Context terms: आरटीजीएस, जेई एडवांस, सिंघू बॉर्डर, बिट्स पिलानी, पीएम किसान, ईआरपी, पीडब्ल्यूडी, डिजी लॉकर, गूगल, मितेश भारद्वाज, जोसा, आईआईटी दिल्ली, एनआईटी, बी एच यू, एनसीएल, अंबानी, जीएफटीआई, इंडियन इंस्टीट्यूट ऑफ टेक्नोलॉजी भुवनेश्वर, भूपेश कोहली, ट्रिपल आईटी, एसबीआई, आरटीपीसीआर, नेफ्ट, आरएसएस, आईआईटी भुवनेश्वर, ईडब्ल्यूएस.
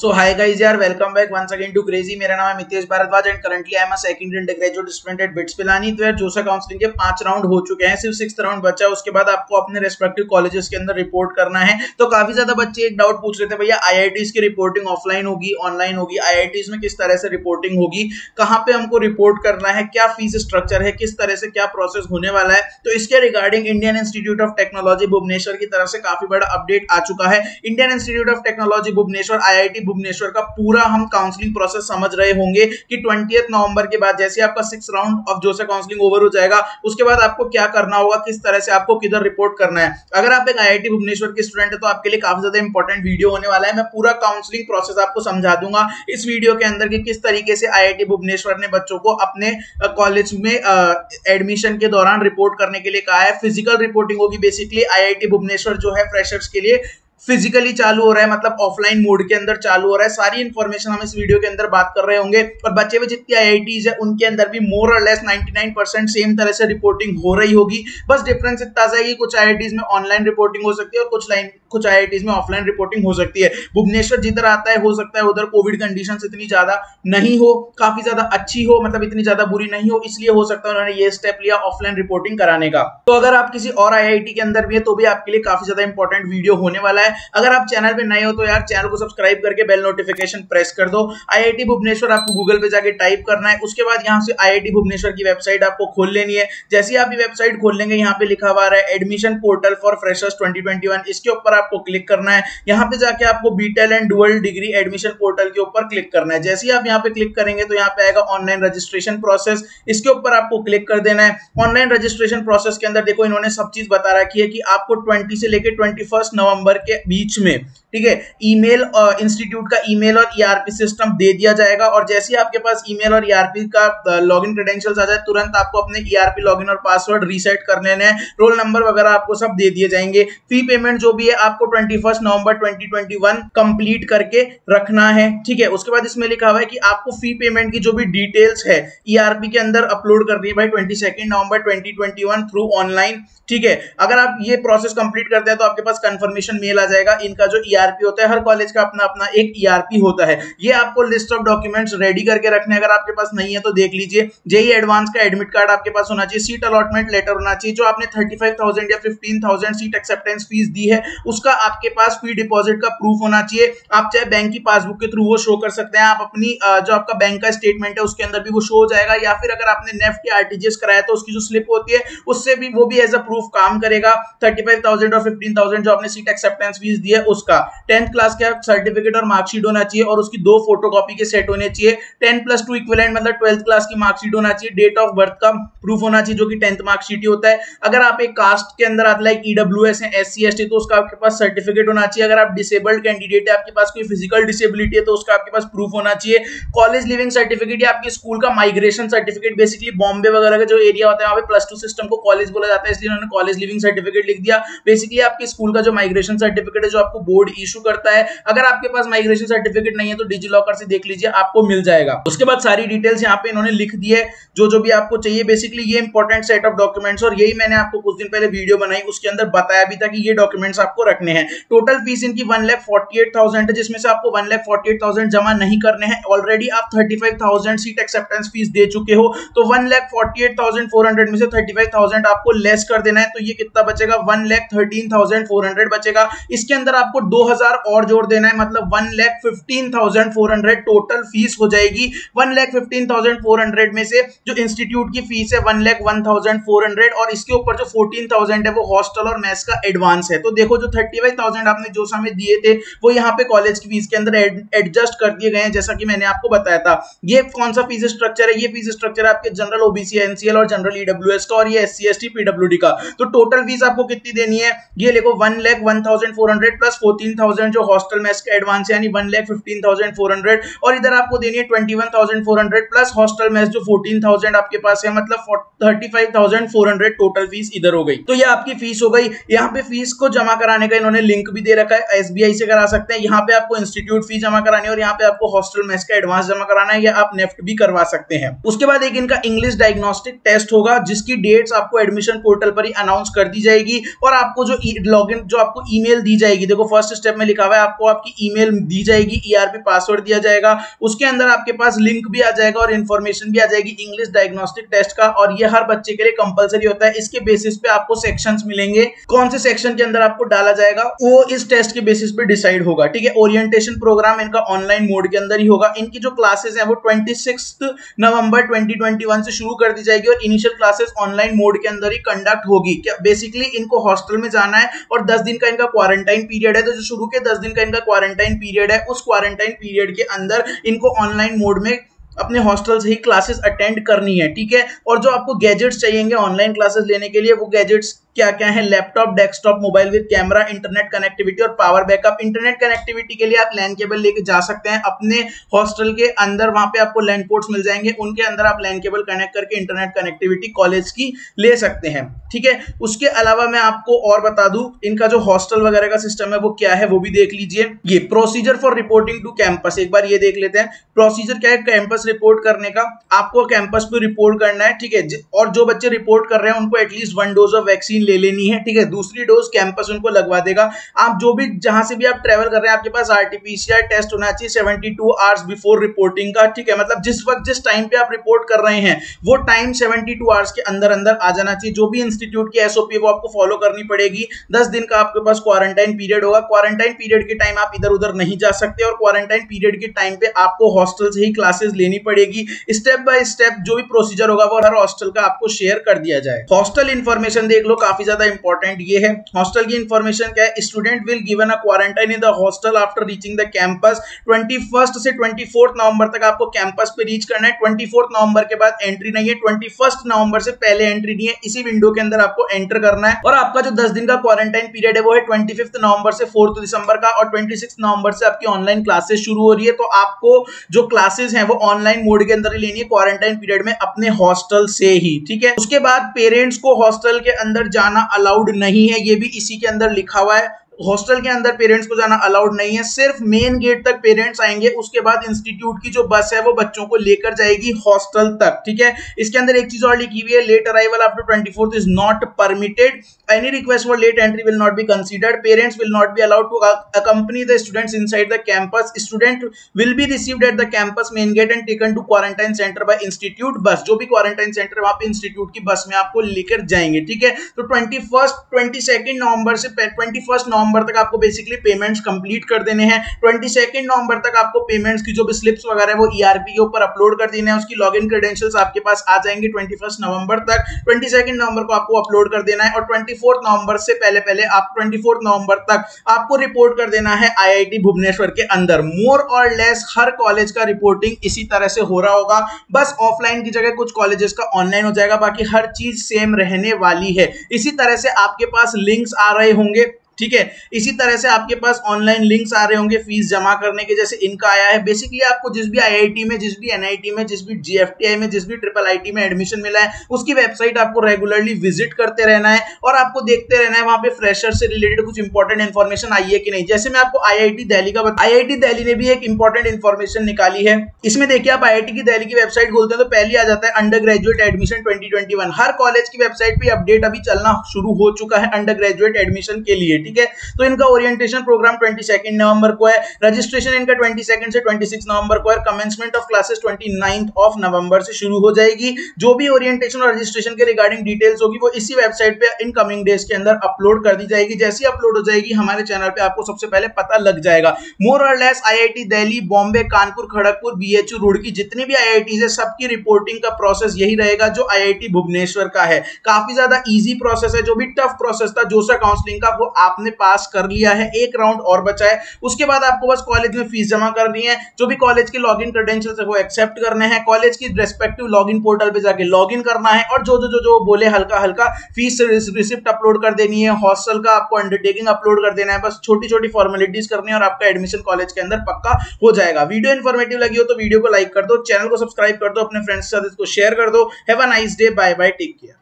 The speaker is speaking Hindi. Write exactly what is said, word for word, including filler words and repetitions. सो हाय गाइस यार, welcome back once again to crazy. मेरा नाम है मितेश भारद्वाज and currently I am a second undergraduate student at बिट्स पिलानी। तो यार जोसा काउंसलिंग के पांच राउंड हो चुके हैं, सिर्फ सिक्स्थ राउंड बचा है। उसके बाद आपको अपने रेस्पेक्टिव कॉलेजेस के अंदर रिपोर्ट करना है। तो काफी ज्यादा बच्चे एक डाउट पूछ रहे थे, भैया आई आई टीज की रिपोर्टिंग ऑफलाइन होगी ऑनलाइन होगी, आई आई टीज में किस तरह से रिपोर्टिंग होगी, कहाँ पे हमको रिपोर्ट करना है, क्या फीस स्ट्रक्चर है, किस तरह से क्या प्रोसेस होने वाला है। तो इसके regarding इंडियन इंस्टीट्यूट ऑफ टेक्नोलॉजी भुवनेश्वर की तरफ से काफी बड़ा अपडेट आ चुका है। इंडियन इंस्टीट्यूट ऑफ टेक्नोलॉजी भुवनेश्वर I I T Bhubaneswar का पूरा हम काउंसलिंग प्रोसेस समझ रहे होंगे कि बीस नवंबर के बाद जैसे आपका सिक्स्थ राउंड ऑफ जोसा काउंसलिंग ओवर हो जाएगा, उसके बाद आपको क्या करना होगा, किस तरह से आपको किधर रिपोर्ट करना है। अगर आप एक आईआईटी भुवनेश्वर के स्टूडेंट है तो आपके लिए काफी ज्यादा इंपॉर्टेंट वीडियो होने वाला है। मैं पूरा काउंसलिंग प्रोसेस आपको समझा दूंगा इस वीडियो के अंदर कि किस तरीके से आईआईटी भुवनेश्वर ने बच्चों को अपने कॉलेज में एडमिशन के दौरान रिपोर्ट करने के लिए कहा है। फिजिकल रिपोर्टिंग होगी, बेसिकली आईआईटी भुवनेश्वर जो है फ्रेशर्स के लिए फिजिकली चालू हो रहा है, मतलब ऑफलाइन मोड के अंदर चालू हो रहा है। सारी इन्फॉर्मेशन हम इस वीडियो के अंदर बात कर रहे होंगे और बच्चे भी जितनी आईआईटीज है उनके अंदर भी मोर और लेस निन्यानवे परसेंट सेम तरह से रिपोर्टिंग हो रही होगी। बस डिफरेंस इतना सा है कि कुछ आईआईटीज में ऑनलाइन रिपोर्टिंग हो सकती है और कुछ लाइन कुछ आईआईटीज में ऑफलाइन रिपोर्टिंग हो सकती है। भुवनेश्वर जिधर आता है हो सकता है उधर कोविड कंडीशन इतनी ज्यादा नहीं हो, काफी ज्यादा अच्छी हो, मतलब इतनी ज्यादा बुरी नहीं हो, इसलिए हो सकता है उन्होंने ये स्टेप लिया ऑफलाइन रिपोर्टिंग कराने का। तो अगर आप किसी और आईआईटी के अंदर भी है तो भी आपके लिए काफी ज्यादा इंपॉर्टेंट वीडियो होने वाला है। अगर आप चैनल पे नए हो तो यार चैनल को सब्सक्राइब करके बेल नोटिफिकेशन प्रेस कर दो। आईआईटी भुवनेश्वर आपको गूगल पे जाके टाइप करना है, उसके बाद यहां से आईआईटी भुवनेश्वर की वेबसाइट आपको खोल लेनी है। जैसे ही आप ये वेबसाइट खोल लेंगे यहाँ पे लिखा हुआ है admission portal for freshers twenty twenty one, इसके ऊपर आपको क्लिक करना है। यहाँ पे जाके आपको BTech and dual degree admission portal के ऊपर क्लिक करना है। जैसे ही आप यहाँ पे क्लिक करेंगे तो यहाँ पे आएगा ऑनलाइन रजिस्ट्रेशन प्रोसेस, इसके ऊपर आपको क्लिक कर देना है। ऑनलाइन रजिस्ट्रेशन प्रोसेस के अंदर देखो इन्होंने सब चीज बता रखी है कि आपको ट्वेंटी से लेकर ट्वेंटी फर्स्ट नवंबर के बीच में, ठीक है, ईमेल इंस्टीट्यूट का ईमेल और ईआरपी सिस्टम दे दिया जाएगा। और जैसे ही आपके पास ईमेल और ईआरपी का लॉगिन क्रेडेंशियल्स आ जाए तुरंत आपको अपने ईआरपी लॉगिन और पासवर्ड रीसेट कर लेने हैं। रोल नंबर वगैरह आपको सब दे दिए जाएंगे। फी पेमेंट जो भी है आपको twenty first November twenty twenty one complete करके रखना है, ठीक है। उसके बाद इसमें लिखा हुआ है कि आपको फी पेमेंट की जो भी डिटेल्स है ईआरपी के अंदर अपलोड करनी है भाई twenty second November twenty twenty one through online, ठीक है। अगर आप ये प्रोसेस कंप्लीट करते हैं तो आपके पास कंफर्मेशन मेल आ जाएगा। इनका जो ईआरपी होता है, हर कॉलेज का अपना अपना एक ईआरपी होता है। ये आपको लिस्ट ऑफ डॉक्यूमेंट्स रेडी करके रखने, अगर आपके पास नहीं है तो देख लीजिए। जेई एडवांस का एडमिट कार्ड आपके पास होना चाहिए, सीट अलॉटमेंट लेटर होना चाहिए, जो आपने पैंतीस हज़ार या पंद्रह हज़ार सीट एक्सेप्टेंस फीस दी है उसका आपके पास फी डिपॉजिट का प्रूफ होना चाहिए। आप चाहे बैंक की पासबुक के थ्रू वो शो कर सकते हैं, आप अपनी जो आपका बैंक का स्टेटमेंट है उसके अंदर भी वो शो हो जाएगा, या फिर अगर आपने नेफ्ट या आरटीजीएस कराया तो उसकी जो स्लिप होती है उससे भी वो भी एज अ प्रूफ काम करेगा। थर्टी फाइव थाउजेंड और फिफ्टीन थाउजेंड जो आपने सीट एक्सेप्टेंस फीस दी है उसका टेंथ क्लास का सर्टिफिकेट और मार्कशीट होना चाहिए और उसकी दो फोटोकॉपी के सेट होने चाहिए। टेन प्लस टू इक्विवेलेंट मतलब ट्वेल्थ क्लास की मार्कशीट होना चाहिए। डेट ऑफ बर्थ का प्रूफ होना चाहिए जो कि टेंथ मार्कशीट ही होता है। अगर आप एक कास्ट के अंदर आता है ईडब्ल्यूएस है, एससी एसटी, तो उसका आपके पास सर्टिफिकेट होना चाहिए। अगर आप डिसेबल्ड कैंडिडेट है, आपके पास कोई फिजिकल डिसेबिलिटी है तो उसका आपके पास प्रूफ होना चाहिए। कॉलेज लिविंग सर्टिफिकेट या आपके स्कूल का माइग्रेशन सर्टिफिकेट, बेसिकली बॉम्बे वगैरह का जो एरिया होता है वहाँ पे प्लस टू सिस्टम को कॉलेज बोला जाता है इसलिए उन्होंने कॉलेज लिविंग सर्टिफिकेट लिख दिया। बेसिकली आपके स्कूल का जो माइग्रेशन सर्टिफिकेट है जो आपको बोर्ड इशू करता है, अगर आपके पास माइग्रेशन सर्टिफिकेट नहीं है तो डिजी लॉकर से देख लीजिए आपको मिल जाएगा। उसके बाद सारी डिटेल्स यहाँ पे इन्होंने लिख दी है जो जो भी आपको चाहिए। बेसिकली ये इंपॉर्टेंट सेट ऑफ डॉक्यूमेंट्स, और यही मैंने आपको कुछ दिन पहले वीडियो बनाई उसके अंदर बताया भी था कि ये डॉक्यूमेंट्स आपको रखने हैं। टोटल फीस इनकी one lakh forty eight thousand है जिसमें से आपको one lakh forty eight thousand जमा नहीं करने हैं। ऑलरेडी आप thirty five thousand seat acceptance fee दे चुके हो तो one lakh forty eight thousand four hundred में से थर्टी फाइव थाउजेंड आपको लेस कर देना है। तो ये कितना बचेगा, one lakh thirteen thousand four hundred बचेगा। इसके अंदर आपको दो हज़ार और जोड़ देना है, मतलब एक लाख पंद्रह हज़ार चार सौ टोटल फीस हो जाएगी। एक लाख पंद्रह हज़ार चार सौ में से जो इंस्टीट्यूट की फीस है एक लाख चौदह हज़ार चार सौ और इसके ऊपर जो चौदह हज़ार है वो हॉस्टल और मेस का एडवांस है। तो देखो जो पैंतीस हज़ार आपने जोसा में दिए थे वो यहाँ पे कॉलेज की फीस के अंदर एडजस्ट कर दिए गए हैं जैसा कि मैंने आपको बताया था। ये कौन सा फीस स्ट्रक्चर है, ये फीस स्ट्रक्चर है आपके जनरल ओबीसी एनसीएल और जनरल ईडब्ल्यूएस का, और ये एससी एसटी पीडब्ल्यूडी का। तो टोटल फीस आपको कितनी देनी है, ये देखो एक लाख चौदह हज़ार चार सौ प्लस चौदह हज़ार जो हॉस्टल मेस का एडवांस यानी एक लाख पंद्रह हज़ार चार सौ और इधर आपको देनी है इक्कीस हज़ार चार सौ प्लस हॉस्टल मेस जो चौदह हज़ार आपके पास है, मतलब पैंतीस हज़ार चार सौ टोटल फीस इधर हो गई। तो ये आपकी फीस हो गई। यहाँ पे फीस को जमा कराने का इन्होंने लिंक भी दे रखा है, एसबीआई से करा सकते हैं। यहाँ पे आपको इंस्टीट्यूट फीस जमा करानी है और यहाँ पे आपको हॉस्टल मेस का एडवांस जमा कराना है, या आप नेफ्ट भी करवा सकते हैं। उसके बाद एक इनका इंग्लिश डायग्नोस्टिक टेस्ट होगा जिसकी डेट्स आपको एडमिशन पोर्टल पर ही अनाउंस कर दी जाएगी और आपको जो लॉग इन जो आपको ईमेल दी जाएगी। देखो फर्स्ट स्टेप में लिखा हुआ है आपको आपकी ईमेल दी जाएगी, ईआरपी पासवर्ड दिया जाएगा, उसके अंदर आपके पास लिंक भी आ जाएगा और इन्फॉर्मेशन भी आ जाएगी इंग्लिश डायग्नोस्टिक टेस्ट का, और ये हर बच्चे के लिए कंपलसरी होता है। इसके बेसिस पे आपको सेक्शंस मिलेंगे, कौन से सेक्शन के अंदर आपको डाला जाएगा वो इस टेस्ट के बेसिस पे डिसाइड होगा, ठीक है। ओरिएंटेशन प्रोग्राम इनका ऑनलाइन मोड के अंदर ही होगा। इनकी जो क्लासेस है वो छब्बीस नवंबर दो हज़ार इक्कीस से शुरू कर दी जाएगी और इनिशियल क्लासेस ऑनलाइन मोड के अंदर ही कंडक्ट होगी। क्या बेसिकली इनको हॉस्टल में जाना है और दस दिन का इनका क्वारंटाइन पीरियड है, तो जो शुरू के दस दिन का इनका क्वारंटाइन पीरियड है उस क्वारंटाइन पीरियड के अंदर इनको ऑनलाइन मोड में अपने हॉस्टल से ही क्लासेस अटेंड करनी है, ठीक है। और जो आपको गैजेट्स चाहिएंगे ऑनलाइन क्लासेस लेने के लिए वो गैजेट्स क्या क्या है, laptop, desktop, mobile with camera, internet connectivity और पावर बैकअप। इंटरनेट कनेक्टिविटी के लिए आप लैन केबल लेके जा सकते हैं अपने हॉस्टल के अंदर, वहां पे आपको लैन पोर्ट्स मिल जाएंगे, उनके अंदर आप लैन केबल कनेक्ट करके इंटरनेट कनेक्टिविटी कॉलेज की ले सकते हैं, ठीक है। उसके अलावा मैं आपको और बता दूं इनका जो हॉस्टल वगैरह का सिस्टम है वो क्या है वो भी देख लीजिए। ये procedure for reporting to campus, एक बार ये देख लेते हैं प्रोसीजर क्या है कैंपस रिपोर्ट करने का। आपको कैंपस पे रिपोर्ट करना है, ठीक है, और जो बच्चे रिपोर्ट कर रहे हैं उनको at least one dose of vaccine ले लेनी है, ठीक है। दूसरी डोज कैंपस उनको लगवा देगा। आप जो भी जहां से भी आप ट्रैवल कर रहे हैं आपके पास आरटीपीसीआर टेस्ट होना चाहिए बहत्तर आवर्स बिफोर रिपोर्टिंग का, ठीक है। मतलब जिस वक्त जिस टाइम पे आप रिपोर्ट कर रहे हैं वो टाइम बहत्तर आवर्स के अंदर अंदर आ जाना चाहिए। जो भी इंस्टीट्यूट की एसओपी वो आपको फॉलो करनी पड़ेगी। दस दिन का आपके पास क्वारंटाइन पीरियड होगा, क्वारंटाइन पीरियड के टाइम आप इधर उधर नहीं जा सकते और क्वारंटाइन पीरियड के टाइम पे आपको हॉस्टल से ही क्लासेस लेनी पड़ेगी। स्टेप बाय स्टेप जो भी प्रोसीजर होगा वो हर हॉस्टल का आपको शेयर कर दिया जाए। हॉस्टल इंफॉर्मेशन देख लो, काफी ज्यादा इंपॉर्टेंट ये है। हॉस्टल की इंफॉर्मेशन क्या है, student will given a quarantine in the hostel after reaching the campus. इक्कीस से चौबीस नवंबर तक आपको कैंपस पे रीच करना है। चौबीस नवंबर के बाद एंट्री नहीं है, इक्कीस नवंबर से पहले एंट्री नहीं है, इसी विंडो के अंदर आपको एंटर करना है। और आपका जो दस दिन का क्वारंटाइन पीरियड है वो है पच्चीस नवंबर से चार दिसंबर का, और छब्बीस नवंबर से आपकी ऑनलाइन क्लासेस शुरू हो रही है। तो आपको जो क्लासेस हैं वो ऑनलाइन मोड के अंदर ही लेनी है, क्वारंटाइन पीरियड में अपने हॉस्टल से ही, ठीक है। उसके बाद पेरेंट्स को हॉस्टल के अंदर जाना अलाउड नहीं है, ये भी इसी के अंदर लिखा हुआ है। हॉस्टल के अंदर पेरेंट्स को जाना अलाउड नहीं है, सिर्फ मेन गेट तक पेरेंट्स आएंगे। उसके बाद इंस्टीट्यूट की जो बस है वो बच्चों को लेकर जाएगी हॉस्टल तक, ठीक है। इसके अंदर एक चीज और लिखी हुई है, late arrival after twenty fourth is not permitted, any request for late entry will not be considered, parents will not be allowed to accompany the students inside the campus, student will be received at the campus main gate and taken to quarantine centre by institute bus. जो भी क्वारंटाइन सेंटर वहां पे इंस्टीट्यूट की बस में आपको लेकर जाएंगे, ठीक है। तो twenty first twenty second November से ट्वेंटी फर्स्ट नवंबर नवंबर तक आपको बेसिकली पेमेंट्स कंप्लीट कर देने हैं। बाईस नवंबर तक आपको पेमेंट्स की जो भी स्लिप्स वगैरह है वो ईआरपी के ऊपर अपलोड कर देने हैं, उसकी लॉगिन क्रेडेंशियल्स आपके पास आ जाएंगे इक्कीस नवंबर तक। बाईस नवंबर को आपको अपलोड कर देना है और चौबीस नवंबर से पहले पहले आप चौबीस नवंबर तक आपको रिपोर्ट कर देना है आई आई टी भुवनेश्वर के अंदर। मोर और लेस हर कॉलेज का रिपोर्टिंग इसी तरह से हो रहा होगा, बस ऑफलाइन की जगह कुछ कॉलेजेस का ऑनलाइन हो जाएगा, बाकी हर चीज सेम रहने वाली है। इसी तरह से आपके पास लिंक्स आ रहे होंगे, ठीक है। इसी तरह से आपके पास ऑनलाइन लिंक्स आ रहे होंगे फीस जमा करने के, जैसे इनका आया है। बेसिकली आपको जिस भी आईआईटी में, जिस भी एनआईटी में, जिस भी जीएफटीआई में, जिस भी ट्रिपल आईटी में एडमिशन मिला है उसकी वेबसाइट आपको रेगुलरली विजिट करते रहना है और आपको देखते रहना है वहां पे फ्रेशर से रिलेटेड कुछ इंपॉर्टेंट इन्फॉर्मेशन आई है कि नहीं। जैसे मैं आपको आईआईटी दिल्ली का आईआईटी दिल्ली ने भी एक इंपॉर्टेंट इन्फॉर्मेशन निकाली है। इसमें देखिए, आप आईआईटी की दिल्ली की वेबसाइट खोलते हैं तो पहले आ जाता है undergraduate admission twenty twenty one. हर कॉलेज की वेबसाइट पर अपडेट अभी चलना शुरू हो चुका है अंडर ग्रेजुएट एडमिशन के लिए, ठीक है। तो इनका ओरिएंटेशन प्रोग्राम बाईस नवंबर को है, रजिस्ट्रेशन इनका बाईस से छब्बीस नवंबर को है, कमेंसमेंट ऑफ क्लासेस उनतीस ऑफ नवंबर से शुरू हो जाएगी। जो भी ओरिएंटेशन और रजिस्ट्रेशन के रिगार्डिंग डिटेल्स होगी वो इसी वेबसाइट पे इन कमिंग डेज के अंदर अपलोड कर दी जाएगी। जैसी अपलोड हो जाएगी हमारे चैनल पे आपको सबसे पहले पता लग जाएगा। मोर और less आईआईटी दिल्ली, Bombay, Kanpur, Kharagpur, बी एच यू, Roorkee, जितनी भी आईआईटीज है सबकी रिपोर्टिंग का प्रोसेस यही रहेगा जो आईआईटी भुवनेश्वर का है। काफी ज्यादा ईजी प्रोसेस है। जो भी टफ प्रोसेस था जोसा काउंसलिंग का वो आपने पास कर लिया है, एक राउंड और बचा है। उसके बाद आपको बस कॉलेज में फीस जमा करनी है, जो भी कॉलेज के लॉगिन क्रेडेंशियल्स है वो एक्सेप्ट करने हैं, कॉलेज की रेस्पेक्टिव लॉगिन पोर्टल पे जाके लॉगिन करना है और जो जो जो जो बोले हल्का हल्का फीस रिसिप्ट अपलोड कर देनी है, हॉस्टल का आपको अंडरटेकिंग अपलोड कर देना है, बस छोटी छोटी फॉर्मेलिटीज करनी है और आपका एडमिशन कॉलेज के अंदर पक्का हो जाएगा। वीडियो इन्फॉर्मेटिव लगी हो तो वीडियो को लाइक कर दो, चैनल को सब्सक्राइब कर दो, अपने फ्रेंड्स के साथ इसको शेयर कर दो। Have a nice day, bye bye, take care.